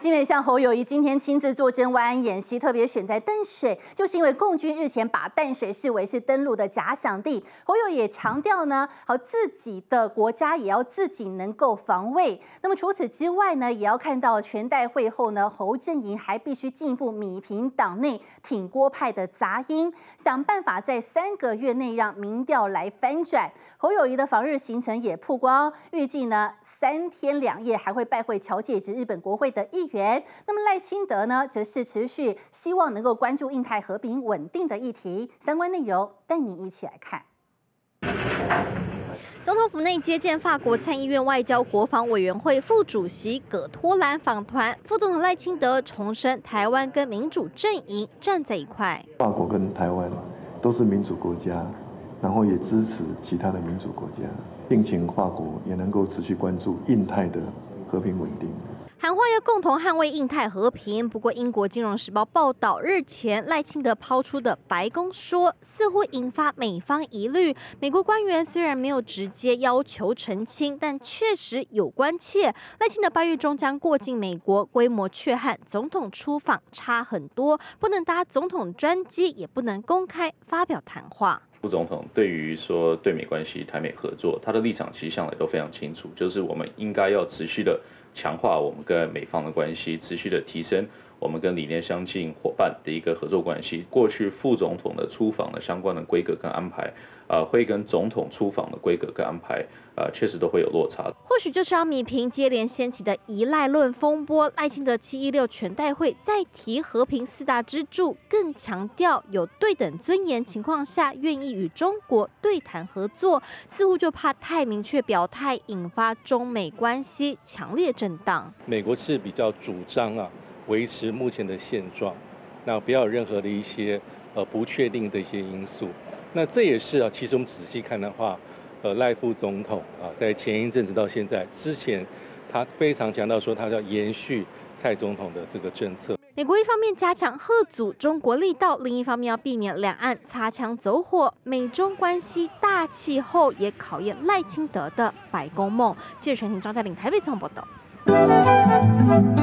新闻像侯友宜今天亲自坐镇万安演习，特别选在淡水，就是因为共军日前把淡水视为是登陆的假想地。侯友宜也强调呢，自己的国家也要自己能够防卫。那么除此之外呢，也要看到全代会后呢，侯阵营还必须进一步弭平党内挺郭派的杂音，想办法在3个月内让民调来翻转。侯友宜的访日行程也曝光，预计呢3天2夜还会拜会侨界及日本国会的议员，那么赖清德呢，则是持续希望能够关注印太和平稳定的议题。相关内容带你一起来看。总统府内接见法国参议院外交国防委员会副主席葛托兰访团，副总统赖清德重申台湾跟民主阵营站在一块。法国跟台湾都是民主国家，然后也支持其他的民主国家，敬请法国也能够持续关注印太的和平稳定。 喊话要共同捍卫印太和平。不过，英国金融时报报道，日前赖清德抛出的白宫说，似乎引发美方疑虑。美国官员虽然没有直接要求澄清，但确实有关切。赖清德8月中将过境美国，规模却和总统出访差很多，不能搭总统专机，也不能公开发表谈话。 副总统对于说对美关系、台美合作，他的立场其实向来都非常清楚，就是我们应该要持续的强化我们跟美方的关系，持续的提升我们跟理念相近伙伴的一个合作关系。过去副总统的出访的相关的规格跟安排，会跟总统出访的规格跟安排，确实都会有落差。或许就是要弭平接连掀起的依赖论风波。赖清德716全代会再提和平4大支柱，更强调有对等尊严情况下愿意 与中国对谈合作，似乎就怕太明确表态，引发中美关系强烈震荡。美国是比较主张维持目前的现状，那不要有任何的一些不确定的一些因素。那这也是其实我们仔细看的话，赖副总统在前一阵子到现在之前，他非常强调说，他要延续蔡总统的这个政策。 美国一方面加强嚇阻中国力道，另一方面要避免两岸擦枪走火。美中关系大气候也考验赖清德的白宫梦。记者陈婷、张嘉玲台北采访报道。